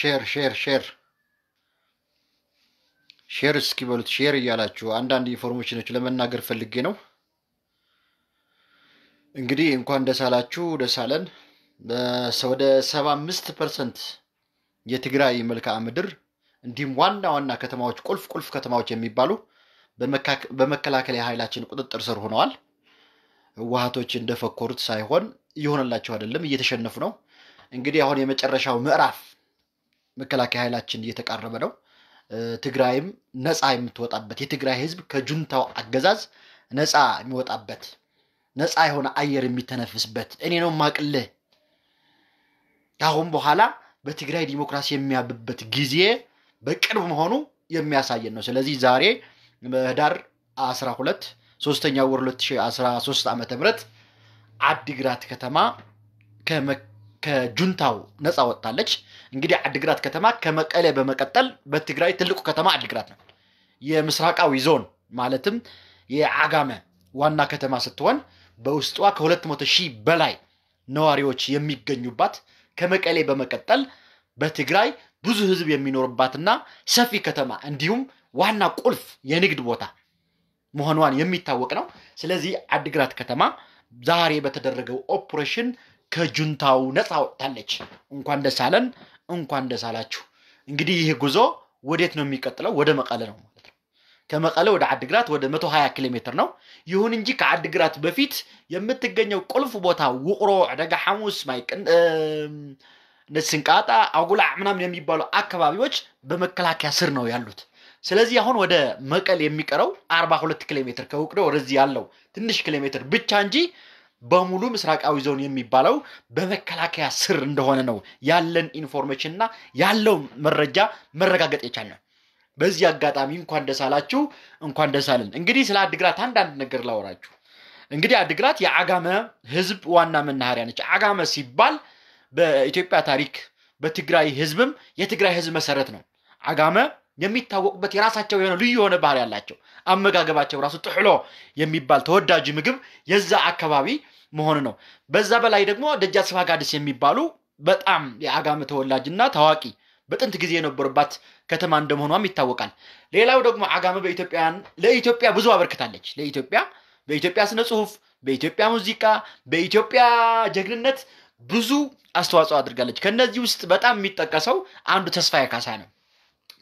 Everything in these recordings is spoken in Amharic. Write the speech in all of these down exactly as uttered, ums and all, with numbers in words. شير شير شير شير اسكي بولت شير يالاتشو عندان دي انفورميشنوچ لمناغر فلغي نو انغدي انكون دسالاتشو دسالن بسوده سبعة وسبعين بالمية يتغراي ملكا امدر انديم وانا وانا كتماوچ قلف قلف كتماوچ يميبالو በመከላከለ ኃይላችን ቁጥጥር ስር ሆነዋል ወሃቶች እንደፈቆሩት ሳይሆን ይሆነላቸው አይደለም እየተሸነፉ ነው እንግዲህ አሁን የመጨረሻው ምዕራፍ መከላከለ ኃይላችን እየተቃረበ ነው ትግራይም ነፃ የምትወጣበት የትግራይ ህዝብ ከጁንታው አገዛዝ ነፃ የሚወጣበት ነፃ የሆነ አየር የሚተነፍስበት እኔ ነው ማቅለ ታሁን በኋላ በትግራይ ዲሞክራሲ የሚያብብበት ጊዜ በቅርብ መሆኑ የሚያሳየን ነው ስለዚህ ዛሬ መዳር አስራ ሁለት ሶስተኛው ወር ሁለት ሺህ አስራ ሶስት ዓመተ ምህረት አድግራት ከተማ ከጁንታው ነፃ ወጣለች እንግዲህ አድግራት ከተማ ከመቀለ በመቀጠል በትግራይ ትልቁ ከተማ አድግራት ነው የምስራቃዊ ዞን ማለትም የአጋመ ዋና ከተማ ስትሆን በውስጧ ከሁለት መቶ ሺህ በላይ ነዋሪዎች የሚገኙባት ከመቀለ በመቀጠል በትግራይ ብዙ ህዝብ የሚኖርባትና ሰፊ ከተማ እንዲሁም ዋና ቁልፍ የንግድ ቦታ መሆኗን የሚታወቅ ነው ስለዚህ አድግራት ከተማ ዛሬ በተደረገው ኦፕሬሽን ከጁንታው ነፃ ወጣለች እንኳን ደሳለን እንኳን ደሳላችሁ እንግዲህ ይሄ ጉዞ ወዴት ነው የሚቀጥለው ወደ መቀለ ነው ማለት ነው ከመቀለ ወደ አድግራት ወደ መቶ ሀያ ኪሎ ሜትር ነው ይሁን እንጂ ከአድግራት በፊት የምትገኘው ቁልፍ ቦታ ውቅሮ አደጋ ሐሙስ ማይቀን ንስንቃጣ አጉላ ምናምን የሚባሉ አካባቢዎች በመከላከያ ስር ነው ያሉት ስለዚህ አሁን ወደ መቀለ የሚቀረው አርባ ሁለት ኪሎ ሜትር ከውቅዶ ወደዚህ ያለው ትንሽ ኪሎ ሜትር ብቻ እንጂ በሙሉ ምስራቃዊ ዞን የሚባለው በመከላከያ ስር እንደሆነ ነው ያለን ኢንፎርሜሽንና ያለው መረጃ መረጋገጥ ይቻላል በዚህ አጋጣሚ እንኳን ደሳላችሁ እንኳን ደሳልን እንግዲህ ስለ አድግራት አንድ አንድ ነገር ላወራችሁ እንግዲህ አድግራት ያጋመ ህዝብ ዋና መናኸሪያ ነች አጋመ ሲባል በኢትዮጵያ ታሪክ በትግራይ ህዝብም የትግራይ ህዝብ መሰረት ነው አጋመ የሚታወቁበት የራሳቸው የሆነ ልዩ የሆነ ባህሪ ያላቸው አመጋገባቸው ራሱ ጥሕሎ የሚባል ተወዳጅ ምግብ የዛ አካባቢ መሆኑ ነው በዛ በላይ ደግሞ ደጃት ስፋጋድስ የሚባሉ በጣም ያጋመ ተወላጅና ታዋቂ በጥንት ጊዜ የነበረባት ከተማ እንደመሆኗም ይታወቃል ሌላው ደግሞ አጋመ በኢትዮጵያን ለኢትዮጵያ ብዙ አበርክታለች ለኢትዮጵያ በኢትዮጵያ ስነ ጽሁፍ በኢትዮጵያ ሙዚቃ በኢትዮጵያ ጀግንነት ብዙ አስተዋጽኦ አድርጋለች ከነዚህ ውስጥ በጣም የሚጠቀሰው አንዱ ተስፋዬ ካሳ ነው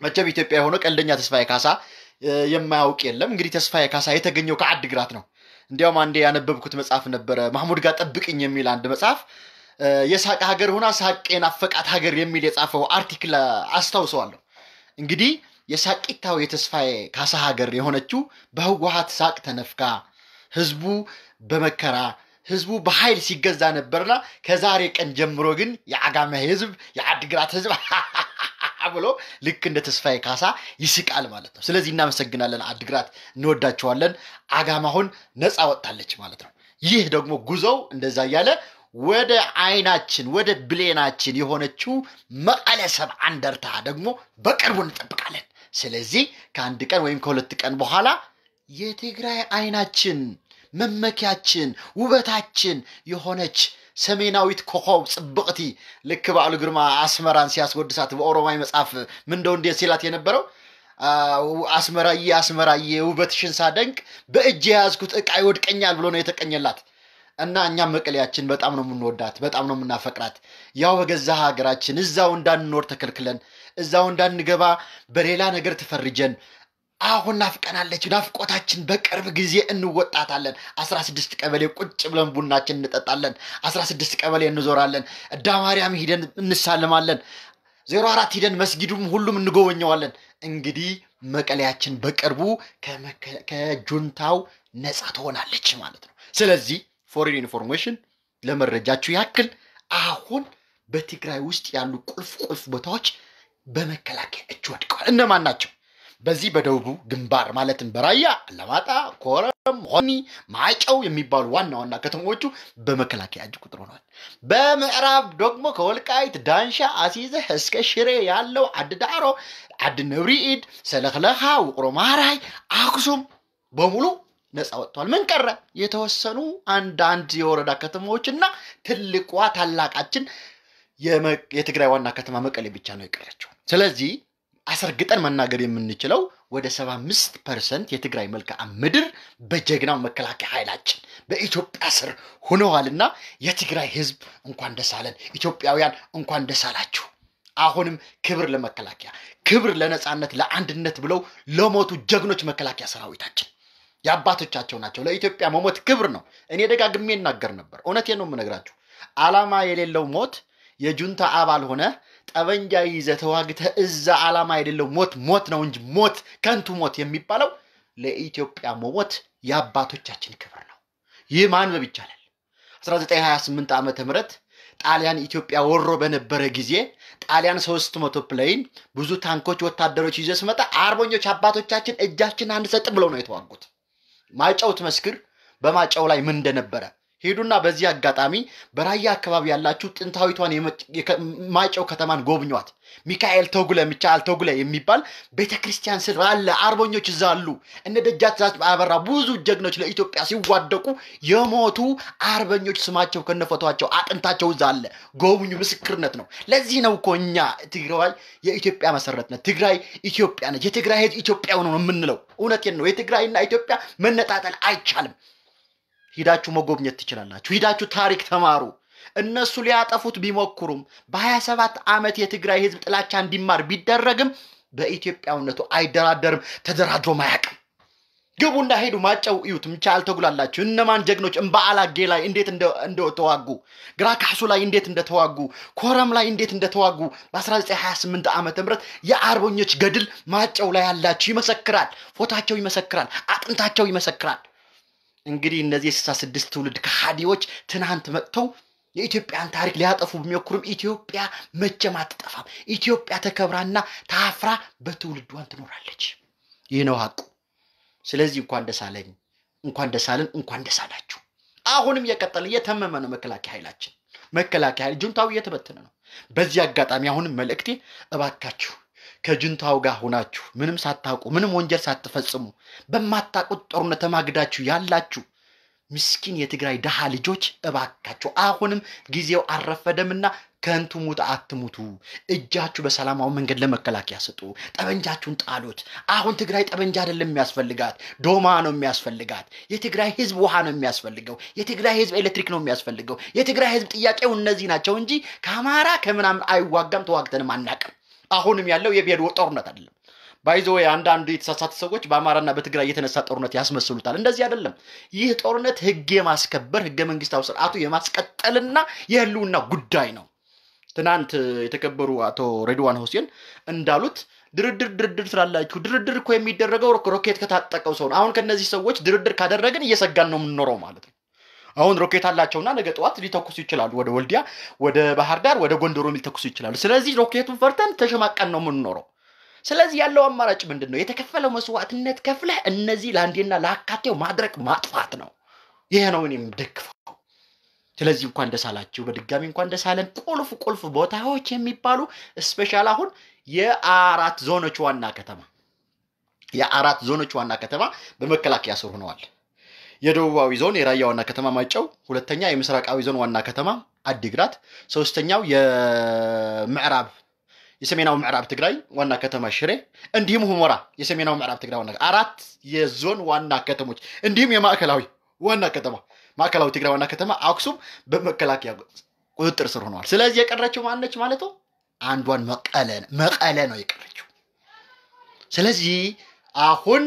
መጨብ ኢትዮጵያ ሆኖ ቀልደኛ ተስፋዬ ካሳ የማያውቅ የለም እንግዲህ ተስፋዬ ካሳ የተገኘው ከአድግራት ነው እንዲያውም አንዴ ያነበብኩት መጽሐፍ ነበር ማህሙድ ጋር ጠብቅኝ የሚል አንድ መጽሐፍ የሳቀ ሀገር ሆና ሳቀን አፈቃት ሀገር የሚል የጻፈው አርቲክል አስተዋውሰዋለሁ እንግዲህ የሳቂታው የተስፋዬ ካሳ ሀገር የሆነችው በህወሓት ሳቅ ተነፍካ ህዝቡ በመከራ ህዝቡ በኃይል ሲገዛ ነበርና ከዛሬ ቀን ጀምሮ ግን ያጋመ ህዝብ ያድግራት ህዝብ አብሎ ልክ እንደ ተስፋዬ ካሳ ይስቃል ማለት ነው ስለዚህ እናመሰግናለን አድግራት እንወዳቸዋለን አጋማሁን ነፃ ወጣለች ማለት ነው ይህ ደግሞ ጉዞው እንደዛ ያለ ወደ አይናችን ወደ ብሌናችን የሆነችው መቀለ ሰባ አንድ ደርታ ደግሞ በቅርቡ እንጠብቃለን ስለዚህ ከአንድ ቀን ወይም ከሁለት ቀን በኋላ የትግራይ አይናችን መመኪያችን ውበታችን የሆነች ሰሜናዊት ኮኮብ ጽብቅቲ ልክ ባሉ ግርማ አስመራን ሲያስወድሳት በኦሮማይ መጻፍ ምን እንደው እንደ ሲላት የነበረው አስመራዬ አስመራዬ ውበትሽን ሳደንቅ በእጅ ያዝኩት እቃይ ወድቀኛል ብሎ ነው የተቀኘላት እና እኛ መቀለያችን በጣም ነው የምንወዳት በጣም ነው የምናፈቅራት ያው በገዛ ሀገራችን እዛው እንዳንኖር ተከልክለን እዛው እንዳንገባ በሌላ ነገር ተፈርጀን አሁን ናፍቀናለች ናፍቆታችን በቅርብ ጊዜ እንወጣታለን አስራ ስድስት ቀበሌ ቁጭ ብለን ቡናችን እንጠጣለን አስራ ስድስት ቀበሌ እንዞራለን ዳማሪያም ሂደን እንሳለማለን ዜሮ አራት ሂደን መስጊዱም ሁሉም እንጎበኘዋለን እንግዲህ መቀለያችን በቅርቡ ከጁንታው ነፃ ትሆናለች ማለት ነው ስለዚህ ፎሬን ኢንፎርሜሽን ለመረጃችሁ ያክል አሁን በትግራይ ውስጥ ያሉ ቁልፍ ቁልፍ ቦታዎች በመከላከያ እጅ ወድቀዋል እነማን ናቸው በዚህ በደቡብ ግንባር ማለትም በራያ አላማጣ ኮረም ሆኒ ማጫው የሚባሉ ዋና ዋና ከተሞቹ በመከላከያ እጅ ቁጥር ሆነዋል በመዕራብ ደግሞ ከወልቃይት ዳንሻ አሲዘ እስከ ሽሬ ያለው አድዳሮ አድነብሪድ ሰለክለሃ ወቅሮ ማራይ አክሱም በሙሉ ነፃ ወጥቷል ምን ቀረ የተወሰኑ አንድ አንድ የወረዳ ከተሞችና ትልቋ ታላቃችን የትግራይ ዋና ከተማ መቀሌ ብቻ ነው የቀረችው ስለዚህ አሰርግጠን መናገር የምንችለው ወደ ሰባ አምስት ፐርሰንት የትግራይ መልከአ ምድር በጀግናው መከላከያ ኃይላችን በኢትዮጵያ ስር ሆነዋልና የትግራይ ህዝብ እንኳን ደስ አለን ኢትዮጵያውያን እንኳን ደስ አላችሁ አሁንም ክብር ለመከላከያ ክብር ለነጻነት ለአንድነት ብለው ለሞቱ ጀግኖች መከላከያ ሰራዊታችን ያባቶቻቸው ናቸው ለኢትዮጵያ መሞት ክብር ነው እኔ ደጋግሜ እናገር ነበር እውነቴን ነው የምነግራችሁ አላማ የሌለው ሞት የጁንታ አባል ሆነ ጠበንጃ ይዘ ተዋግተ እዛ አላማ አይደለም ሞት ሞት ነው እንጂ ሞት ከንቱ ሞት የሚባለው ለኢትዮጵያ ሞት ያባቶቻችን ክብር ነው ይማን በብቻለል አስራ ዘጠኝ ሀያ ስምንት ዓመተ ምህረት ጣሊያን ኢትዮጵያ ወሮ በነበረ ጊዜ ጣሊያን ሶስት መቶ ፕሌን ብዙ ታንኮች ወታደሮች ይዘስ መጣ አርበኞች አባቶቻችን እጃችን አንሰጥ ብለው ነው የተዋጉት ማጫው ተመስክር በማጫው ላይ ምን እንደነበረ ሄዱና በዚህ አጋጣሚ በራያ አካባቢ ያላችሁ ጥንታዊቷን የማጫው ከተማን ጎብኙት ሚካኤል ተጉለ ሚካኤል ተጉለ የሚባል ቤተክርስቲያን ስር አለ አርበኞች ዛሉ እነ ደጃት አበራ ብዙ ጀግኖች ለኢትዮጵያ ሲዋደቁ የሞቱ አርበኞች ስማቸው ከነፈቷቸው አጥንታቸው ዛለ ጎብኙ ምስክርነት ነው ለዚህ ነው ኮኛ ትግራይ የኢትዮጵያ መሰረት ነው ትግራይ ኢትዮጵያ ነው የትግራይ ህዝብ ኢትዮጵያው ነው የምንለው እውነቴን ነው የትግራይና ኢትዮጵያ መነጣጠል አይቻልም ሂዳችሁ መጎብኘት ትችላላችሁ ሂዳችሁ ታሪክ ተማሩ እነሱ ሊያጠፉት ቢሞክሩም በ27 ዓመት የትግራይ ህዝብ ጥላቻ እንዲማር ቢደረግም በኢትዮጵያውነቱ አይደራደርም ተደራድሮ ማያቅ ግቡና ሄዱ ማጫው እዩት ምቻል ተጉላላችሁ እነማን ጀግኖች እንባአላጌ ላይ እንዴት እንደ እንደተዋጉ ግራካሱ ላይ እንዴት እንደተዋጉ ኮረም ላይ እንዴት እንደተዋጉ በ1928 ዓመተ ምህረት የአርበኞች ገድል ማጫው ላይ ያላችሁ ይመሰክራል ፎታቸው ይመሰክራል አጥንታቸው ይመሰክራል እንግዲህ እነዚህ ስድሳ ስድስት ትውልድ ከሃዲዎች ትናንት መጥተው የኢትዮጵያን ታሪክ ሊያጠፉ ቢሞክሩም ኢትዮጵያ መቼም አትጠፋም ኢትዮጵያ ተከብራና ታፍራ በትውልዷን ትኖራለች ይሄ ነው ሐቁ ስለዚህ እንኳን ደሳለኝ እንኳን ደሳለን እንኳን ደሳላችሁ አሁንም የቀጠለ የተመመ ነው መከላከያ ኃይላችን መከላከያ ጁንታው እየተበተነ ነው በዚህ አጋጣሚ አሁንም መልእክቴ እባካችሁ ከጁንታው ጋር ሆናችሁ ምንም ሳታቁ ምንም ወንጀል ሳትፈጽሙ በማታቁት ጦርነት ተማግዳችሁ ያላችሁ ምስኪን የትግራይ ደሃ ልጆች እባካችሁ አሁንም ጊዜው አረፈደምና ከንቱ ሙት አትሙቱ እጃችሁ በሰላማው መንገድ ለመከላከያ ሰጡ ጠበንጃችሁን ጣሉት አሁን ትግራይ ጠበንጃ አይደለም የሚያስፈልጋት ዶማ ነው የሚያስፈልጋት የትግራይ ህዝብ ውሃ ነው የሚያስፈልገው የትግራይ ህዝብ ኤሌክትሪክ ነው የሚያስፈልገው የትግራይ ህዝብ ጥያቄው እነዚህ ናቸው እንጂ ከአማራ ከምናም አይዋጋም ተዋግተንም አናቀም አሁንም ያለው የብሄድ ጦርነት አይደለም ባይዞ ያንድ አንድ የተሳሳተ ሰዎች በአማራና በትግራይ የተነሳ ጦርነት ያስመስሉታል እንደዚህ አይደለም ይህ ጦርነት ህግ የማስከበር ህገ መንግስታው ስርዓቱ የማስቀጠልና የህልውና ጉዳይ ነው ትናንት የተከበሩ አቶ ረድዋን ሁሴን እንዳሉት ድርድር ድርድር ስላላችሁ ድርድር እኮ የሚደረገው ሮኬት ከታጠቀው ሰው አሁን ከነዚህ ሰዎች ድርድር ካደረገን እየሰጋን ነው የምንኖረው ማለት ነው አሁን ሮኬት አላቸውና ነገ ጧት ሊተኩስ ይችላል ወደ ወልዲያ ወደ ባህር ዳር ወደ ጎንደሮም ሊተኩስ ይችላል ስለዚህ ሮኬቱን ፈርተን ተሸማቀን ነው ምንኖረው ስለዚህ ያለው አማራጭ ምንድነው የተከፈለው መስዋዕትነት ከፍለህ እነዚህ ላንዴና ላካቴው ማድረግ ማጥፋት ነው ይሄ ነው እኔም ደግፈው ስለዚህ እንኳን ደሳላችሁ በድጋሚ እንኳን ደሳለን ቁልፍ ቁልፍ ቦታዎች የሚባሉ ስፔሻል አሁን የአራት ዞኖች ዋና ከተማ የአራት ዞኖች ዋና ከተማ በመከላከያ ስር ሆነዋል የደቡባዊ ዞን የራያውና ከተማ ማጫው ሁለተኛ የምስራቃዊ ዞን ዋና ከተማ አዲግራት ሶስተኛው የምዕራብ የሰሜናው ምዕራብ ትግራይ ዋና ከተማ ሽሬ እንዲሁም ሁመራ የሰሜናው ምዕራብ ትግራይ ዋና አራት የዞን ዋና ከተሞች እንዲሁም የማዕከላዊ ዋና ከተማ ማዕከላዊ ትግራይ ዋና ከተማ አክሱም በመከላከያ ቁጥጥር ስር ሆነዋል ስለዚህ የቀረችው ማነች ማለት ነው አንዷን መቀለ መቀለ ነው የቀረችው ስለዚህ አሁን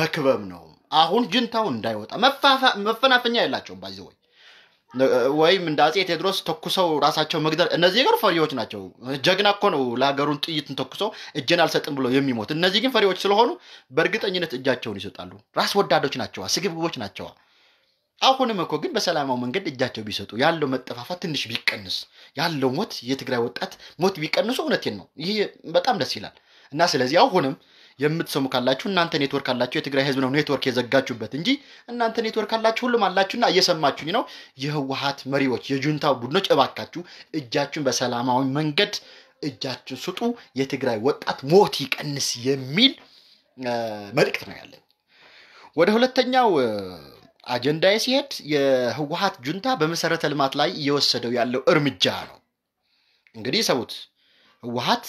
መክበብ ነው አሁን ጅንታው እንዳይወጣ መፋፋ መፈናፈኛ ያላችሁ ባይዘው ወይም እንዳጼ ቴድሮስ ተኩሰው ራሳቸው መግደል እነዚህ ጋር ፈሪዎች ናቸው ጀግና እኮ ነው ለሀገሩን ጥይትን ተኩሰው እጀናል ሰጥም ብሎ የሚሞት እነዚህ ግን ፈሪዎች ስለሆኑ በእርግጠኝነት እጃቸውን ይሰጣሉ ራስ ወዳዶች ናቸው አስግብግቦች ናቸው አሁንም እኮ ግን በሰላማው መንገድ እጃቸው ቢሰጡ ያለው መጠፋፋት ትንሽ ቢቀንስ ያለው ሞት የትግራይ ወጣት ሞት ቢቀንሱ እውነቴን ነው ይሄ በጣም ደስ ይላል እና ስለዚህ አሁንም የምትሰሙ ካላችሁ እናንተ ኔትወርክ አላችሁ የትግራይ ህዝብ ነው ኔትወርክ የዘጋችሁበት እንጂ እናንተ ኔትወርክ አላችሁ ሁሉም አላችሁና እየሰማችሁኝ ነው የህወሓት መሪዎች የጁንታው ቡድኖች እባካችሁ እጃችሁን በሰላማዊ መንገድ እጃችሁን ስጡ የትግራይ ወጣት ሞት ይቀንስ የሚል መልእክት ነው ያለኝ ወደ ሁለተኛው አጀንዳ ሲሄድ የህወሓት ጁንታ በመሰረተ ልማት ላይ እየወሰደው ያለው እርምጃ ነው እንግዲህ ሰውት ህወሓት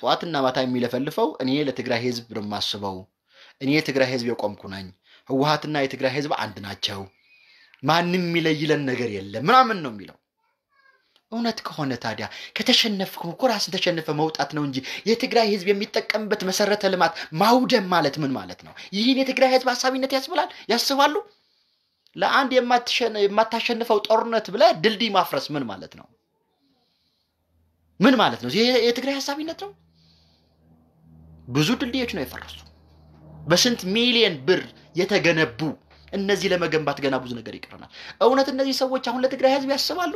ጧትና ማታ የሚለፈልፈው እኔ ለትግራይ ህዝብ ብርማስበው እኔ የትግራይ ህዝብ የቆምኩ ነኝ ህወሓትና የትግራይ ህዝብ አንድ ናቸው ማንንም ይለይለን ነገር የለም ምናምን ነው የሚለው እውነት ከሆነ ታዲያ ከተሸነፍኩም ኮራስን ተሸነፈ መውጣት ነው እንጂ የትግራይ ህዝብ የሚጠቀምበት መሰረተ ልማት ማውደም ማለት ምን ማለት ነው ይሄን የትግራይ ህዝብ ሐሳቢነት ያስብላል ያስባሉ ለአንድ የማትሸነ የማታሸነፈው ጦርነት ብለ ድልድይ ማፍረስ ምን ማለት ነው ምን ማለት ነው የትግራይ ሐሳቢነት ነው ብዙ ድልድዮች ነው የፈረሱ በስንት ሚሊየን ብር የተገነቡ እነዚህ ለመገንባት ገና ብዙ ነገር ይቀርናል እውነት እነዚህ ሰዎች አሁን ለትግራይ ህዝብ ያስባሉ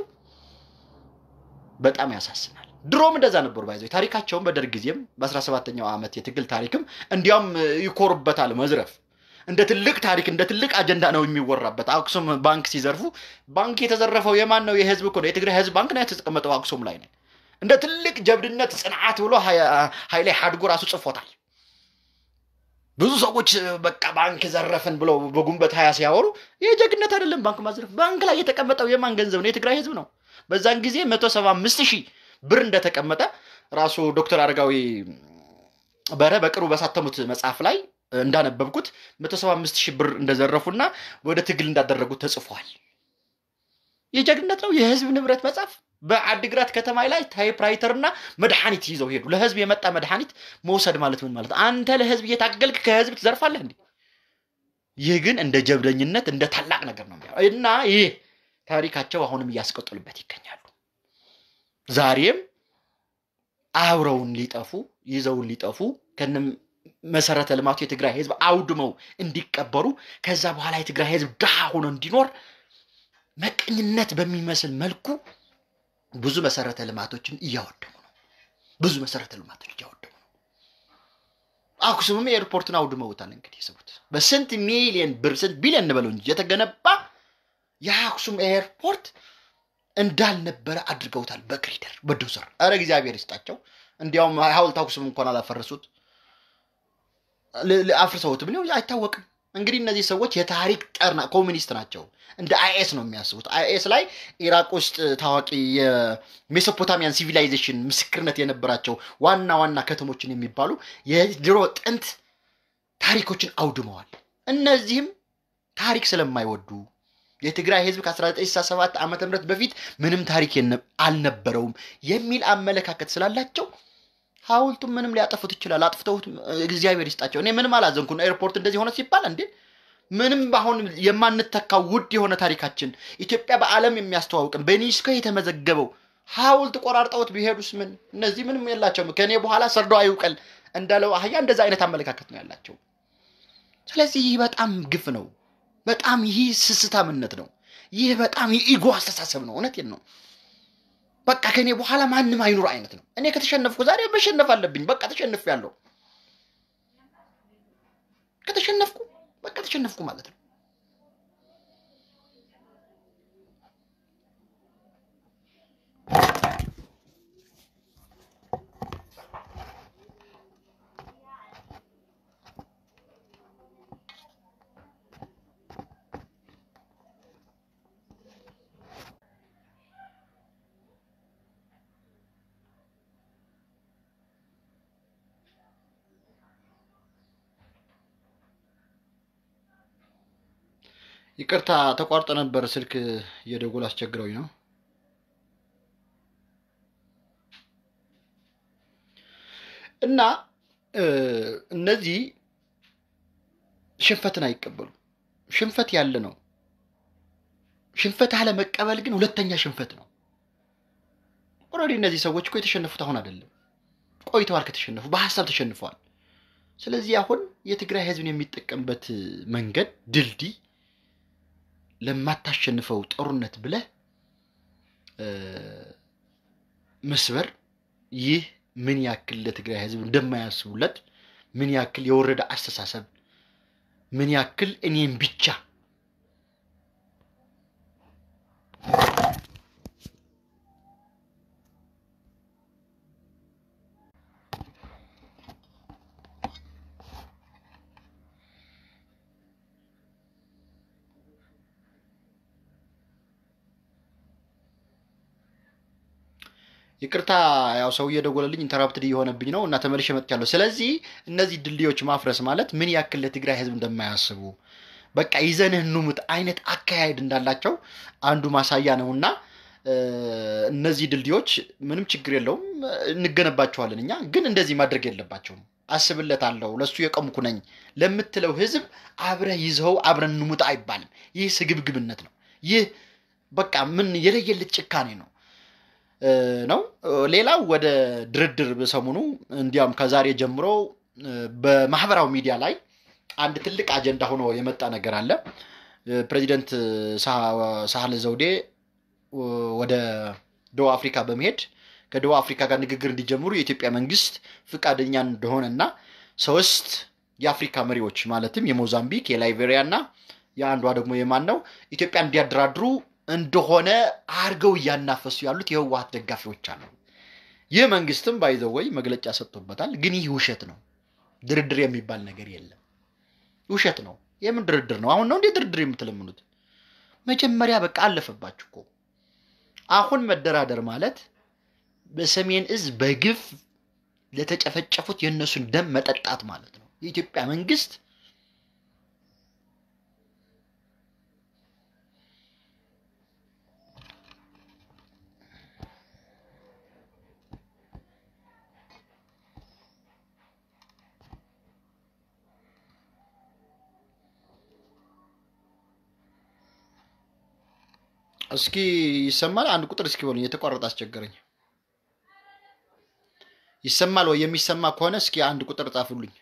በጣም ያሳስናል ድሮም እንደዛ ነበር ባይዘው ታሪካቸውን በደርግ ጊዜም በ17ኛው አመት የትግል ታሪክም እንዲያም ይኮርበታል መዝረፍ እንደ ትልቅ ታሪክ እንደ ትልቅ አጀንዳ ነው የሚወራበት አክሱም ባንክ ሲዘርፉ ባንክ የተዘረፈው የማን ነው የህዝብ እኮ ነው የትግራይ ህዝብ ባንክ ነው የተጠቀመጠው አክሱም ላይ ነው እንደ ትልቅ ጀብድነት ጽናዓት ብሎ ኃይሌ ሐድጉ ራሱ ጽፎታል ብዙ ሰዎች በቃ ባንክ ዘረፈን ብሎ በጉንበት ሃያ ሲያወሩ የጀግነት አይደለም ባንክ ማዘረፍ ባንክ ላይ የተቀመጠው የማን ገንዘብ ነው የትግራይ ህዝብ ነው በዛን ጊዜ መቶ ሰባ አምስት ሺህ ብር እንደተቀመጠ ራሱ ዶክተር አርጋዊ በረ በቅሩ በሳተሙት መጽሐፍ ላይ እንዳነበብኩት መቶ ሰባ አምስት ሺህ ብር እንደዘረፉና ወደ ትግል እንዳደረጉ ተጽፏል የጀግነት ነው የህዝብ ንብረት መጽሐፍ በአድግራት ከተማይ ላይ ታይፕራይተርና መድሃኒት ይዘው ሄዱ ለህዝብ የመጣ መድሃኒት መውሰድ ማለት ምን ማለት አንተ ለህዝብ የታገልክ ከህዝብ ትዘርፋለህ እንዴ ይሄ ግን እንደ ጀብደኝነት እንደ ታላቅ ነገር ነው እና ይሄ ታሪካቸው አሁንም ያስቀጥሉበት ይከኛሉ ዛሬም አውራውን ሊጠፉ ይዘውን ሊጠፉ ከነም መሰረተ ልማቱ የትግራይ ህዝብ አውድመው እንዲቀበሩ ከዛ በኋላ የትግራይ ህዝብ ዳህ ሆኖ እንዲኖር መቀኝነት በሚመስል መልኩ ብዙ መሰረተ ልማቶችን ይያወደሙ ነው ብዙ መሰረተ ልማቶችን ይያወደሙ ነው አክሱም ኤርፖርትን አውድመውታል እንግዲህ ሰውት በስንት ሚሊየን ብር ስንት ቢሊየን ነበለው እንጂ የተገነባ ያ አክሱም ኤርፖርት እንዳልነበረ አድርገውታል በክሪደር በዶዘር አረ እግዚአብሔር ይስጣቸው እንዲያውም ሐውልት አክሱም እንኳን አላፈረሱት ለአፍርሰውት ምን አይታወቅም እንግዲህ እነዚህ ሰዎች የታሪክ ጠርና ኮሚኒስት ናቸው እንደ አይኤስ ነው የሚያስቡት አይኤስ ላይ ኢራቅ ውስጥ ታዋቂ የሜሶፖታሚያን ሲቪላይዜሽን ምስክርነት የነበራቸው ዋና ዋና ከተሞችን የሚባሉ የድሮ ጥንት ታሪኮችን አውድመዋል እነዚህም ታሪክ ስለማይወዱ የትግራይ ህዝብ ከ1967 ዓመተ ምህረት በፊት ምንም ታሪክ አልነበረውም የሚል አመለካከት ስላላቸው ሐውልቱም ምንም ሊያጠፉት ይችላል አጥፍተውት እግዚአብሔር ይስጣቸው እኔ ምንም አላዘንኩኝ ኤርፖርት እንደዚህ ሆነ ሲባል እንዴ ምንም ባሁን የማንተካው ውድ የሆነ ታሪካችን ኢትዮጵያ በአለም የሚያስተዋውቀን በዩኔስኮ የተመዘገበው ሐውልት ቆራርጣውት ቢሄዱስ ምን እነዚህ ምንም የላቸውም ከኔ በኋላ ሰርዶ አይውቀል እንዳለው አህያ እንደዛ አይነት አመለካከት ነው ያላቸው ስለዚህ ይሄ በጣም ግፍ ነው በጣም ይሄ ስስታምነት ነው ይሄ በጣም የኢጎ አስተሳሰብ ነው እነቴ ነው በቃ ከኔ በኋላ ማንም አይኑር አይነት ነው እኔ ከተሸነፍኩ ዛሬ መሸነፍ አለብኝ በቃ ተሸነፍ ያለው ከተሸነፍኩ በቃ ተሸነፍኩ ማለት ነው ይቅርታ ተቋርጠ ነበር ስልክ የደጎል አስቸግረውኝ ነው እና እነዚህ ሽንፈትን አይቀበሉ ሽንፈት ያለ ነው ሽንፈት አለ መቀበል ግን ሁለተኛ ሽንፈት ነው ኦሬዲ እነዚህ ሰዎች እኮ የተሸነፉት አሁን አይደለም ቆይተዋል ከተሸነፉ በሐሳብ ተሸንፈዋል ስለዚህ አሁን የትግራይ ህዝብን የሚጠቀምበት መንገድ ድልድይ ለማታሸንፈው ጦርነት ብለ መስበር ይህ ምን ያክል ለትግራይ ህዝብ እንደማያስቡለት ምን ያክል የወረደ አስተሳሰብ ምን ያክል እኔን ብቻ ይቅርታ ያው ሰው የደጎለልኝ ኢንተራፕትድ ይሆነብኝ ነው እና ተመልሼ መጥቻለሁ ስለዚህ እነዚህ ድልዮች ማፍረስ ማለት ምን ያክል ለትግራይ ህዝብ እንደማያስቡ በቃ ይዘንህ ኑሙት አይነት አካሄድ እንዳላቸው አንዱ ማሳያ ነውና እነዚህ ድልዮች ምንም ችግር የለውም እንገነባቸዋለን እኛ ግን እንደዚህ ማድረግ የለባቸውም አስብለታለሁ ለሱ የቀምኩ ነኝ ለምትለው ህዝብ አብረ ይዘው አብረን ኑሙት አይባልም ይህ ስግብግብነት ነው ይህ በቃ ምን የለየለት ጭካኔ ነው ነው ሌላው ወደ ድርድር በሰሙኑ እንዲያም ከዛሬ ጀምሮ በማህበራዊ ሚዲያ ላይ አንድ ትልቅ አጀንዳ ሆኖ የመጣ ነገር አለ ፕሬዚዳንት ሳህለ ዘውዴ ወደ ደቡብ አፍሪካ በመሄድ ከደቡብ አፍሪካ ጋር ንግግር እንዲጀምሩ የኢትዮጵያ መንግስት ፍቃደኛ እንደሆነና ሶስት የአፍሪካ መሪዎች ማለትም የሞዛምቢክ የላይቤሪያና ያንዱ ደግሞ የማን ነው ኢትዮጵያ እንዲያድራድሩ እንደሆነ አርገው ያናፈሱ ያሉት የህዋት ደጋፊዎች አሉ የመንግስቱም ባይዘወይ መግለጫ ሰጥቶበታል ግን ይህ ውሸት ነው ድርድር የሚባል ነገር የለም ውሸት ነው የምን ድርድር ነው አሁን ነው እንደ ድርድር የምትለምኑት መጀመሪያ በቃ አለፈባችሁኮ አሁን መደራደር ማለት በሰሜን እዝ በግፍ ለተጨፈጨፉት የነሱን ደም መጠጣት ማለት ነው የኢትዮጵያ መንግስት እስኪ ይሰማል አንድ ቁጥር እስኪ ወልኝ የተቋረጠ አስቸገረኝ ይሰማል ወይ የሚሰማ ከሆነ እስኪ አንድ ቁጥር ጻፉልኝ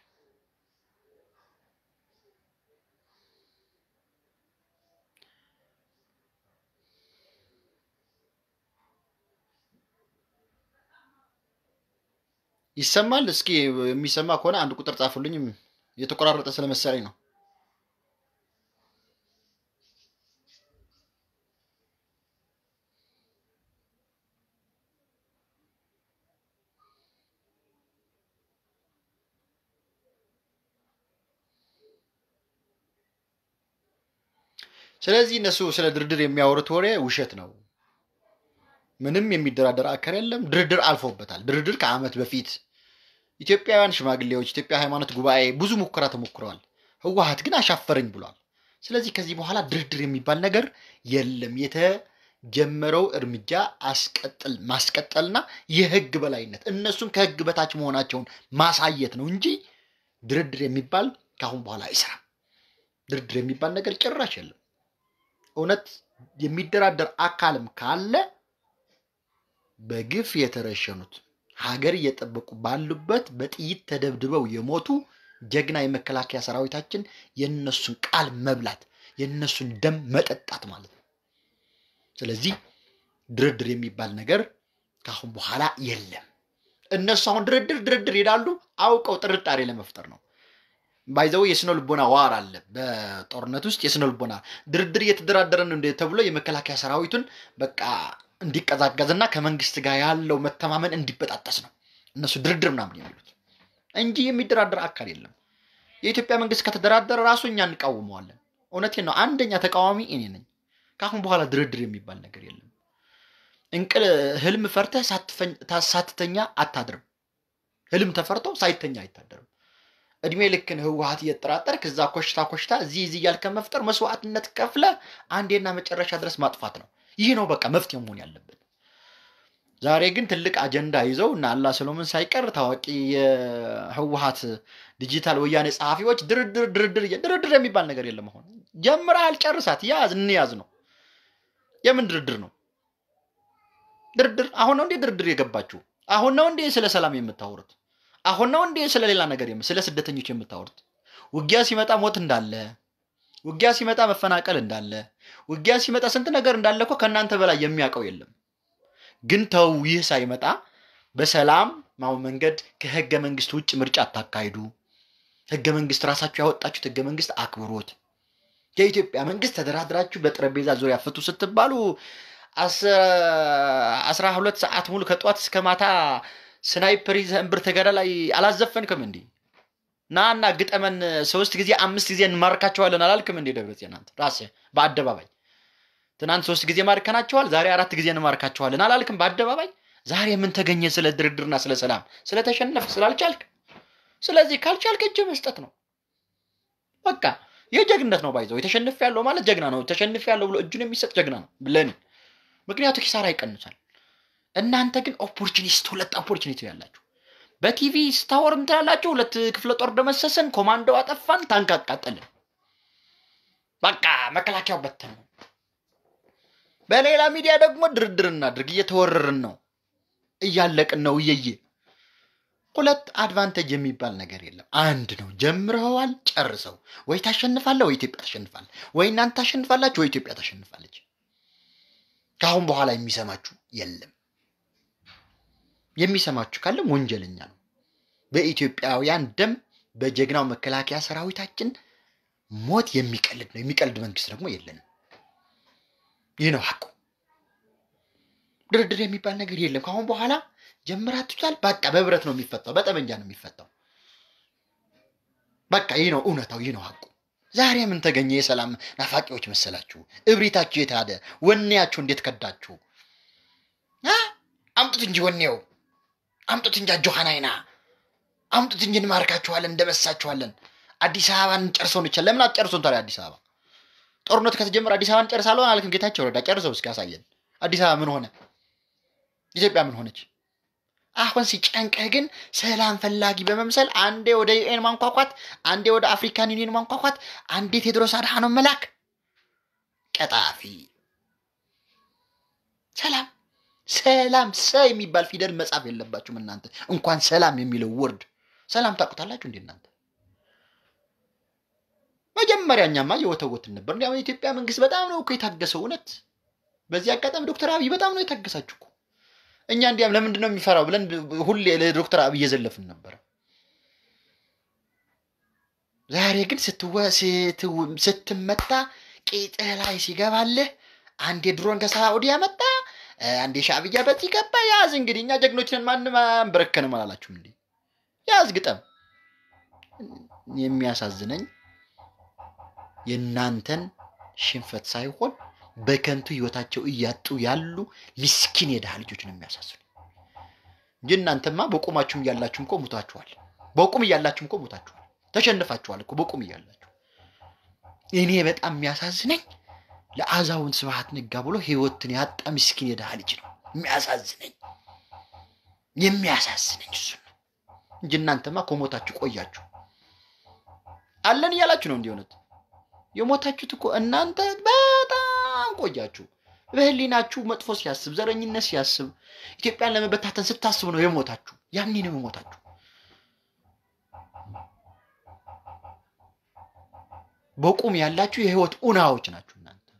ይሰማል እስኪ የሚሰማ ከሆነ አንድ ቁጥር ጻፉልኝ የተቋረጠ ስለመሰለኝ ነው ስለዚህ እነሱ ስለ ድርድር የሚያወሩት ወሬ ውሸት ነው ምንም የሚደራደር አካል የለም ድርድር አልፎበታል ድርድር ከአመት በፊት ኢትዮጵያውያን ሽማግሌዎች ኢትዮጵያ ሃይማኖት ጉባኤ ብዙ ሙከራ ተሞክሯል ህዋሃት ግን አሻፈረኝ ብሏል ስለዚህ ከዚህ በኋላ ድርድር የሚባል ነገር የለም የተጀመረው እርምጃ አስቀጥል ማስቀጠልና የህግ በላይነት እነሱም ከህግ በታች መሆናቸውን ማሳየት ነው እንጂ ድርድር የሚባል ካሁን በኋላ አይሰራም ድርድር የሚባል ነገር ጭራሽ የለም እውነት የሚደራደር አካልም ካለ በግፍ የተረሸኑት ሀገር እየጠበቁ ባሉበት በጥይት ተደብድበው የሞቱ ጀግና የመከላከያ ሰራዊታችን የነሱን ቃል መብላት የነሱን ደም መጠጣት ማለት ነው ስለዚህ ድርድር የሚባል ነገር ካሁን በኋላ የለም እነሱ አሁን ድርድር ድርድር ይላሉ አውቀው ጥርጣሬ ለመፍጠር ነው ባይዘው የስነል ቦና ዋር አለ በጦርነት ውስጥ የስነል ቦና ድርድር እየተደራደረን እንደ ተብሎ የመከላከያ ሰራዊቱን በቃ እንዲቀዛቀዝና ከመንግስት ጋር ያለው መተማመን እንዲበጣጣስ ነው እነሱ ድርድር ምናምን የሚሉት እንጂ የሚደራደር አካል የለም የኢትዮጵያ መንግስት ከተደራደረ ራሱኛ እንቃወመዋለን እውነቴ ነው አንደኛ ተቃዋሚ እኔ ነኝ ካሁን በኋላ ድርድር የሚባል ነገር የለም እንቅል ህልም ፈርተህ ሳትተኛ አታድርም ህልም ተፈርቶ ሳይተኛ አይታደርም እድሜ ልክን ህዋሃት እየተራጠር ከዛ ኮሽታ ኮሽታ እዚ እዚ ይያል ከመፍጠር መስዋዕትነት ከፍለ አንዴና መጨረሻ ድረስ ማጥፋት ነው ይሄ ነው በቃ መፍትሄው መሆን ያለበት ዛሬ ግን ትልቅ አጀንዳ ይዘውና አላ ሰሎሞን ሳይቀር ታዋቂ የህዋሃት ዲጂታል ወያኔ ጻፊዎች ድርድር ድርድር ድርድር የሚባል ነገር የለም ሆነ ጀምራል ጨርሳት ያዝ እንያዝ ነው የምን ድርድር ነው ድርድር አሁን ነው እንዴ ድርድር የገባችሁ አሁን ነው እንዴ ስለ ሰላም የምታወሩት አሁን ነው እንዴ ስለሌላ ነገር የም ስለ ስደተኞች የምታወሩት ውጊያ ሲመጣ ሞት እንዳለ ውጊያ ሲመጣ መፈናቀል እንዳለ ውጊያ ሲመጣ ስንት ነገር እንዳለኮ ከናንተ በላይ የሚያቀው የለም ግን ተው ይህ ሳይመጣ በሰላም ማው መንገድ ከህገ መንግስት ውጭ ምርጫ አታካይዱ ህገ መንግስት ራሳችሁ ያወጣችሁት ህገ መንግስት አክብሩት የኢትዮጵያ መንግስት ተደራድራችሁ በጥረቤዛ ዙሪያ ፍቱ ስትባሉ አስራ ሁለት ሰዓት ሙሉ ከጧት እስከ ማታ ስናይፐር ዘምብር ተገዳላይ አላዘፈንከም እንዴ ናና ግጠመን ሶስት ጊዜ አምስት ጊዜ እንማርካቸዋለን አላልከም እንዴ ደብረጽናንት ራስ በአደባባይ ትናንት ሶስት ጊዜ ማርከናቸዋል ዛሬ አራት ጊዜ እንማርካቸዋለን አላልከም በአደባባይ زاري من تغني سلا دردرنا سلا سلام سلا تشنف سلا الجالك سلا زي كالجالك جمستتنا بقى يجغنت نو بايزو يتشنف يالو مالك جغنا نو تشنف يالو بلو اجون يميسط جغنا بلني مكنياتو كيسارا يقنصال እናንተ ግን ኦፖርቹኒስት ሁለት ኦፖርቹኒቲ ያላችሁ በቲቪ ስታወር እንተላላችሁ ሁለት ክፍለ ጦር ደመሰሰን ኮማንዶ አጠፋን ታንክ አቃጠልን በቃ መከላከያው በተነ በሌላ ሚዲያ ደግሞ ድርድርና ድርግ እየተወረረን ነው እያለቀን ነው እየየ ሁለት አድቫንቴጅ የሚባል ነገር የለም አንድ ነው ጀምረዋል ጨርሰው ወይ ታሸንፋለህ ወይ ኢትዮጵያ ታሸንፋለህ ወይ እናንተ ታሸንፋላችሁ ወይ ኢትዮጵያ ታሸንፋለች ካሁን በኋላ የሚሰማችሁ የለም የሚሰማችሁ ካለ ወንጀለኛ ነው በኢትዮጵያውያን ደም በጀግናው መከላከያ ሰራዊታችን ሞት የሚቀልድ ነው የሚቀልድ መንግስት ደግሞ የለም ይሄ ነው ሐቁ ድርድር የሚባል ነገር የለም ካሁን በኋላ ጀምራችሁታል በቃ በብረት ነው የሚፈታው በጠመንጃ ነው የሚፈታው በቃ ይሄ ነው እውነታው ይሄ ነው ሐቁ ዛሬ ምን ተገኘ የሰላም ናፋቂዎች መሰላችሁ እብሪታችሁ የታደ ወንያችሁ እንዴት ከዳችሁ አ አምጡት እንጂ ወንያው አምጡት እንጂ ጆሃናይና አምጡት እንጂ ማርካችኋል እንደመሳችኋለን አዲስ አበባን ጨርሰው ነው ይችላል ለምን አትጨርሱን ታዲያ አዲስ አበባ ጦርነት ከተጀመረ አዲስ አበባን ጨርሳለሁ አላልከም ጌታቸው ረዳ ጨርሰው እስኪ ያሳየን አዲስ አበባ ምን ሆነ ኢትዮጵያ ምን ሆነች አሁን ሲጨንቀህ ግን ሰላም ፈላጊ በመምሰል አንዴ ወደ ዩኤን ማንቋቋት አንዴ ወደ አፍሪካን ዩኒየን ማንቋቋት አንዴ ቴድሮስ አድሃኖም መላክ ቀጣፊ ሰላም سلام سايم يبال في دار مسافة اللي باتشو من نانت انكوان سلام يميلو ورد سلام تاكوت الله جون دي نانت ما جمّر يعني ما جو تقوت النبرن يعني تبقى من قسمة دامنا وكي تحقسونت بس يا كاتم دكتور أبي بدامنا يتحقساتشوكو إن يعني ديام لمن دنا مفرّو بلن هو اللي دكتور أبي يزلّف في النبرة زهري قلت ستوا ستوا ست متى كيت أهلاي سيجاب عليه عندي درون كساعودي متى አንዴ ሻብያ በዚህ ገባ ያዝ እንግዲኛ ጀግኖችን ማንንም አንበረከንም አላላችሁም እንዴ ያዝ ግጠም የሚያሳዝነኝ የናንተን ሽንፈት ሳይሆን በከንቱ ህይወታቸው እያጡ ያሉ ምስኪን የደሃ ልጆችን የሚያሳዝኑ እናንተማ በቆማችሁም ያላችሁም ቆሙታችኋል በቆም ያላችሁም ቆሙታችኋል ተሸንፋችኋል እኮ በቆም ያላችሁ እኔ በጣም የሚያሳዝነኝ ለአዛውን ስብሃት ንጋ ብሎ ህይወትን ያጣ ምስኪን የደሃ ልጅ ነው የሚያሳዝነኝ የሚያሳዝነኝ እሱ እንጂ እናንተማ ቆሞታችሁ ቆያችሁ አለን ያላችሁ ነው እንዲሆነት የሞታችሁት እኮ እናንተ በጣም ቆያችሁ በህሊናችሁ መጥፎ ሲያስብ ዘረኝነት ሲያስብ ኢትዮጵያን ለመበታተን ስታስቡ ነው የሞታችሁ ያኔ ነው የሞታችሁ በቁም ያላችሁ የህይወት ኡናዎች ናችሁ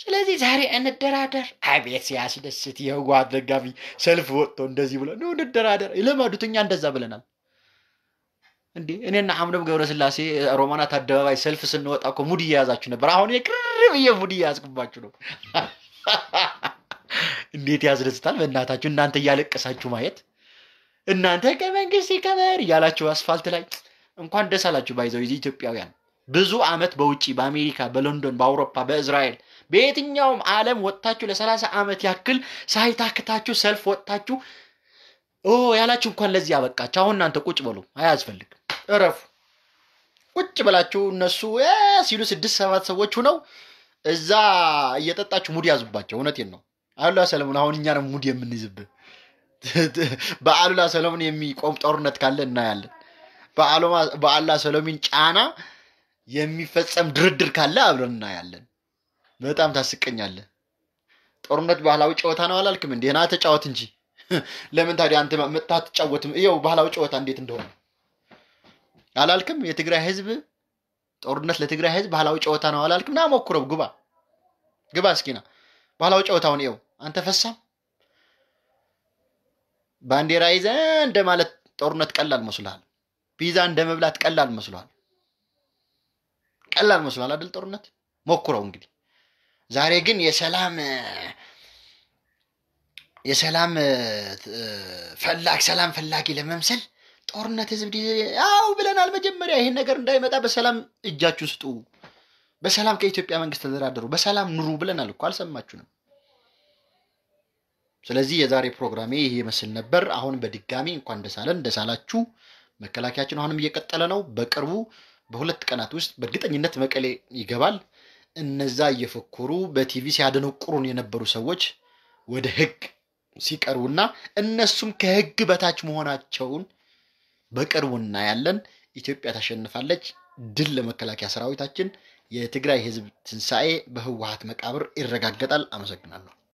ስለዚህ ዛሬ እንደራደር አቤት ሲያስደስት ይጓ አደጋፊ ሰልፍ ወጥቶ እንደዚህ ብሎ ነው እንደራደር ለማዱትኛ እንደዛ ብለናል እንዴ እኔና አምደም ገብረስላሴ ሮማናት አደባባይ ሰልፍ ስንወጣ እኮ ሙድ ይያዛችሁ ነበር አሁን የቅርብ የሙድ ይያዝኩባችሁ ነው እንዴት ያስደስታል በእናታችሁ እናንተ ያለቀሳችሁ ማየት እናንተ ከመንግስት ይከበር ያላችሁ አስፋልት ላይ እንኳን ደስ አላችሁ ባይዘው ኢትዮጵያውያን ብዙ አመት በውጪ በአሜሪካ በለንደን በአውሮፓ በእስራኤል በየትኛውም ዓለም ወጣችሁ ለ30 አመት ያክል ሳይታክታችሁ ሰልፍ ወጣችሁ ኦ ያላችሁ እንኳን ለዚህ አበቃችሁ አሁን እናንተ ቁጭ በሉ አያስፈልግ እረፉ ቁጭ ብላችሁ እነሱ ሲሉ ስድስት ሰባት ሰዎች ሆነው እዛ እየጠጣችሁ ሙድ ያዙባችሁ እነቴን ነው አሉላ ሰለሞን አሁን እኛ ነው ሙድ የምንይዝብ በአሉላ ሰለሞን የሚቆም ጦርነት ካለ እና ያለ በአሉላ በአላ ሰለሞን ጫና የሚፈጸም ድርድር ካለ አብረና ያለን በጣም ታስቀኛለ ጦርነት ባህላዊ ጨዋታ ነው አላልኩም እንደና ተጫወት እንጂ ለምን ታዲያ አንተ መጣትጫወትም ይው ባህላዊ ጨዋታ እንዴት እንደሆነ አላልኩም የትግራይ ህዝብ ጦርነት ለትግራይ ህዝብ ባህላዊ ጨዋታ ነው አላልኩም ና ሞክረው ግባ ግባ እስኪና ባህላዊ ጨዋታውን ይው አንተ ፈሳም ባንዲራ ይዘን እንደማለት ጦርነት ቀላል መስሏል ቢዛ እንደመብላት ቀላል መስሏል ቀላል መስላል አይደል ጦርነት ሞክረው እንግዲህ ዛሬ ግን የሰላም የሰላም ፈላክ ሰላም ፈላክ ለመምሰል ጦርነት ህዝብ ያው ብለናል መጀመሪያ ይሄን ነገር እንዳይመጣ በሰላም እጃችሁ ስጡ በሰላም ከኢትዮጵያ መንግስት ተደራደሩ በሰላም ኑሩ ብለናል እኮ አልሰማችሁንም ስለዚህ የዛሬ ፕሮግራሜ ይሄ መስል ነበር አሁን በድጋሚ እንኳን ደሳለን ደሳላችሁ መከላካያችን አሁንም እየቀጠለ ነው በቅርቡ በሁለት ቀናት ውስጥ በእርግጠኝነት መቀሌ ይገባል እነዛ እየፈከሩ በቲቪ ሲያደነቁሩን የነበሩ ሰዎች ወደ ህግ ሲቀርቡና እነሱም ከህግ በታች መሆናቸውን በቅርቡና ያለን ኢትዮጵያ ታሸንፋለች ድል ለመከላካያ ሰራዊታችን የትግራይ ህዝብ ትንሳኤ በህዋሃት መቃብር ይረጋጋታል አመሰግናለሁ